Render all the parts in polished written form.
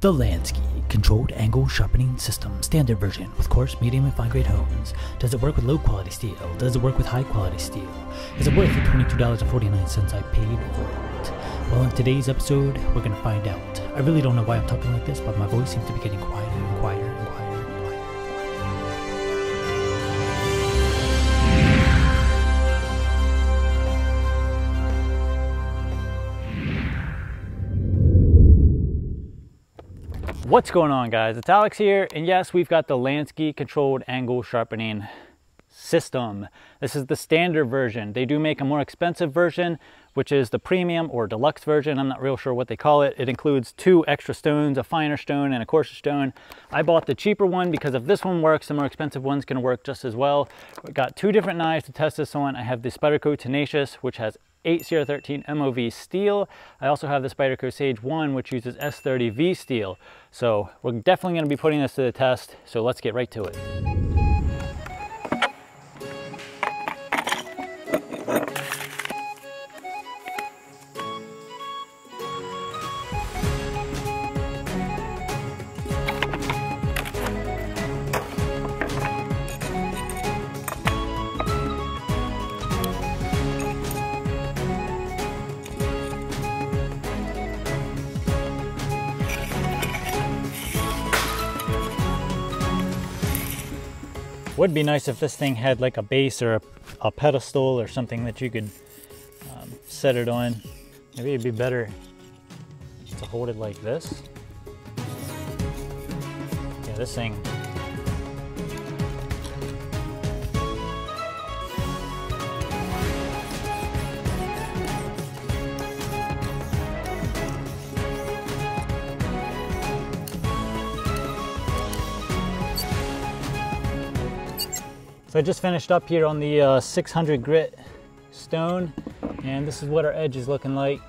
The Lansky Controlled Angle Sharpening System, standard version, with coarse, medium, and fine grade hones. Does it work with low quality steel? Does it work with high quality steel? Is it worth the $22.49 I paid for it? Well, in today's episode, we're going to find out. I really don't know why I'm talking like this, but my voice seems to be getting quieter and quieter and quieter. What's going on, guys? It's Alex here, and yes, we've got the Lansky Controlled Angle Sharpening System. This is the standard version. They do make a more expensive version, which is the premium or deluxe version. I'm not real sure what they call it. It includes two extra stones, a finer stone and a coarser stone. I bought the cheaper one because if this one works, the more expensive one's gonna work just as well. We've got two different knives to test this on. I have the Spyderco Tenacious, which has 8 CR13 MOV steel. I also have the Spyderco Sage 1, which uses S30V steel. So we're definitely going to be putting this to the test. So let's get right to it. Would be nice if this thing had like a base or a pedestal or something that you could set it on. Maybe it'd be better to hold it like this. Yeah, this thing. So I just finished up here on the 600 grit stone, and this is what our edge is looking like.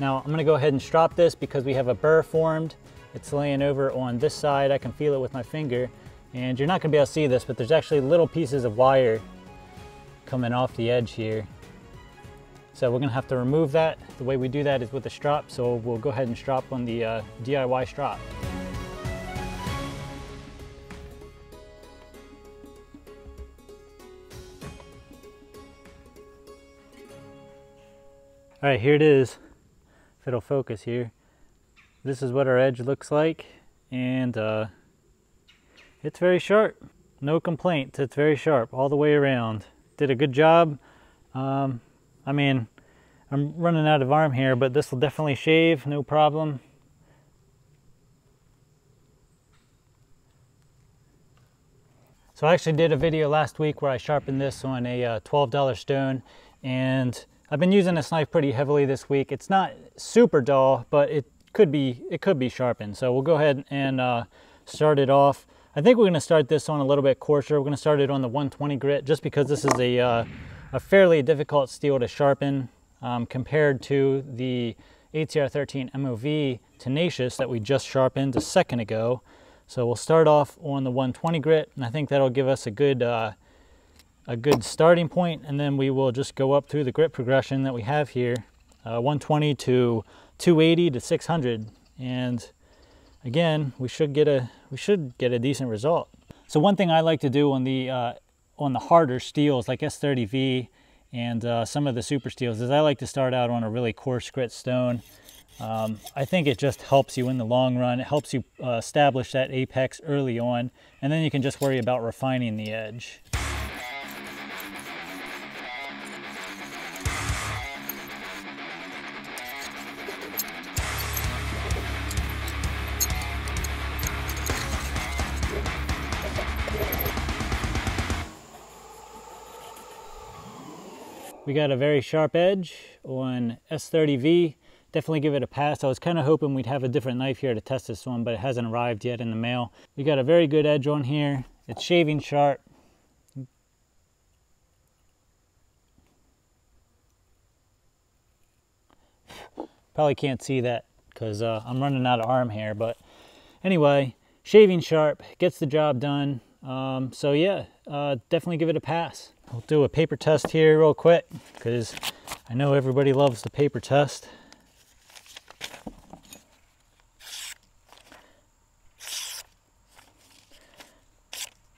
Now I'm going to go ahead and strop this because we have a burr formed. It's laying over on this side. I can feel it with my finger, and you're not going to be able to see this, but there's actually little pieces of wire coming off the edge here. So we're going to have to remove that. The way we do that is with a strop, so we'll go ahead and strop on the DIY strop. All right, here it is, if it'll focus here. This is what our edge looks like, and it's very sharp. No complaints, it's very sharp all the way around. Did a good job. I mean, I'm running out of arm here, but this will definitely shave, no problem. So I actually did a video last week where I sharpened this on a $12 stone, and I've been using this knife pretty heavily this week. It's not super dull, but it could be sharpened. So we'll go ahead and start it off. I think we're going to start this on a little bit coarser. We're going to start it on the 120 grit, just because this is a fairly difficult steel to sharpen compared to the 8CR13 MOV Tenacious that we just sharpened a second ago. So we'll start off on the 120 grit, and I think that'll give us a good starting point, and then we will just go up through the grit progression that we have here, 120 to 280 to 600, and again we should get a decent result. So one thing I like to do on the harder steels like S30V and some of the super steels is I like to start out on a really coarse grit stone. I think it just helps you in the long run. It helps you establish that apex early on, and then you can just worry about refining the edge. We got a very sharp edge on S30V. Definitely give it a pass. I was kind of hoping we'd have a different knife here to test this one, but it hasn't arrived yet in the mail. We got a very good edge on here. It's shaving sharp. Probably can't see that because I'm running out of arm hair, but anyway, shaving sharp, gets the job done. So yeah, definitely give it a pass. We'll do a paper test here real quick because I know everybody loves the paper test.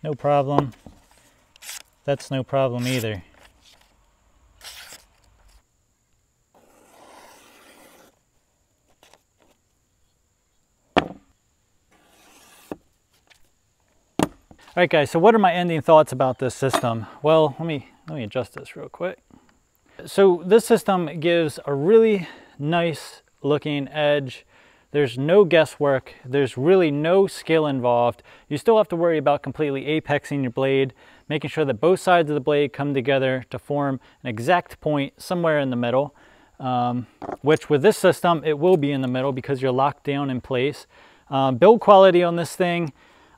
no problem. That's no problem either. All right guys, so what are my ending thoughts about this system? Well, let me adjust this real quick. So this system gives a really nice looking edge. There's no guesswork. There's really no skill involved. You still have to worry about completely apexing your blade, making sure that both sides of the blade come together to form an exact point somewhere in the middle, which with this system, it will be in the middle because you're locked down in place. Build quality on this thing,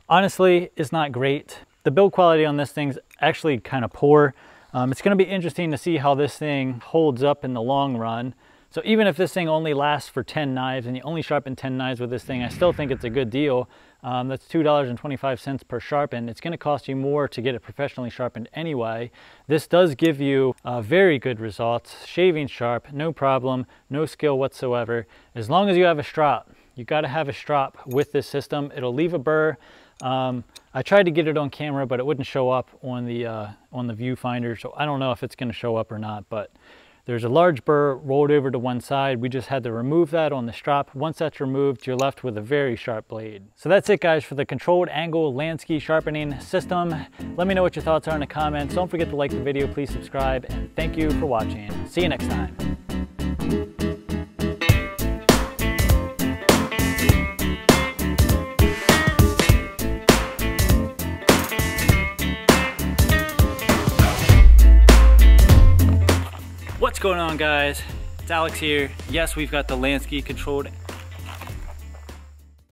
honestly, is not great. The build quality on this thing's actually kind of poor. It's going to be interesting to see how this thing holds up in the long run. So even if this thing only lasts for 10 knives and you only sharpen 10 knives with this thing, I still think it's a good deal. That's $2.25 per sharpen. It's going to cost you more to get it professionally sharpened anyway. This does give you very good results. Shaving sharp, no problem, no skill whatsoever. As long as you have a strop, you got to have a strop with this system. It'll leave a burr. I tried to get it on camera, but it wouldn't show up on the viewfinder, so I don't know if it's going to show up or not, but there's a large burr rolled over to one side. We just had to remove that on the strop. Once that's removed, you're left with a very sharp blade. So that's it guys for the controlled angle Lansky sharpening system. Let me know what your thoughts are in the comments. Don't forget to like the video, please subscribe, and thank you for watching. See you next time. What's going on guys, it's Alex here. Yes, we've got the Lansky controlled